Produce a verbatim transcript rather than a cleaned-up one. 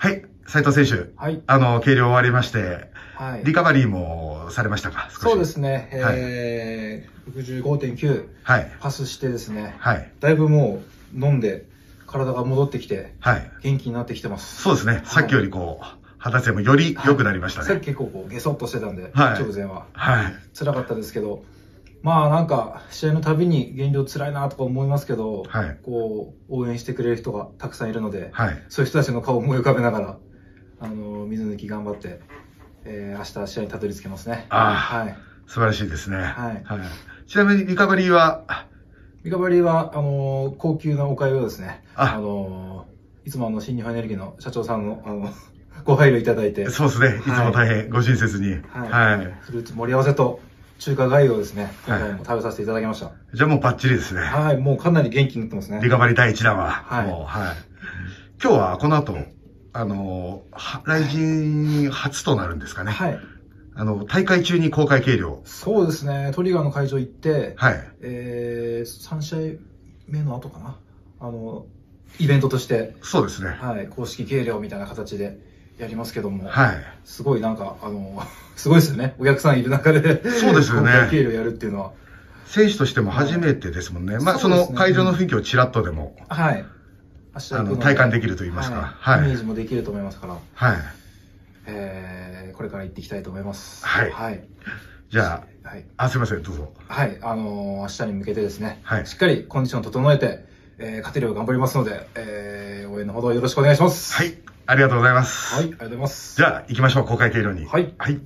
はい。斉藤選手。はい。あの、計量終わりまして、はい。リカバリーもされましたか？そうですね。えー、ろくじゅうごてんきゅう。はい。パスしてですね。はい。だいぶもう飲んで、体が戻ってきて、はい。元気になってきてます。そうですね。さっきよりこう、肌性もより良くなりましたね。さっき結構こう、ゲソッとしてたんで、直前は。はい。辛かったですけど、まあなんか、試合のたびに減量辛いなとか思いますけど、はい。こう、応援してくれる人がたくさんいるので、はい。そういう人たちの顔を思い浮かべながら、あの、水抜き頑張って、えー、明日試合にたどり着けますね。ああ、はい。素晴らしいですね。はい。はい。ちなみにリカバリーは、リカバリーは、あのー、高級なお買いをですね、あ、あのー、いつもあの、新日本エネルギーの社長さんの、あの、ご配慮いただいて。そうですね。いつも大変ご親切に。はい。フルーツ盛り合わせと中華粥をですね、今回も食べさせていただきました。はい、じゃあもうバッチリですね。はい。もうかなり元気になってますね。リカバリーだいいちだんは。はい。もう、はい。今日はこの後、あのー、来人初となるんですかね。はい。あの、大会中に公開計量。そうですね。トリガーの会場行って、はい。えー、さんしあいめの後かな。あの、イベントとして。そうですね。はい。公式計量みたいな形でやりますけども。はい。すごいなんか、あの、すごいですよね。お客さんいる中で。そうですよね。公開計量やるっていうのは。選手としても初めてですもんね。はい、まあ、その会場の雰囲気をちらっとでも。うん、はい。あの、体感できると言いますか。はい。イメージもできると思いますから。はい。えー、これから行っていきたいと思います。はい。はい。じゃあ、はい。あ、すいません、どうぞ。はい。あのー、明日に向けてですね、はい。しっかりコンディション整えて、えー、勝てるよう頑張りますので、えー、応援のほどよろしくお願いします。はい。ありがとうございます。はい。ありがとうございます。じゃあ、行きましょう、公開計量に。はい。はい。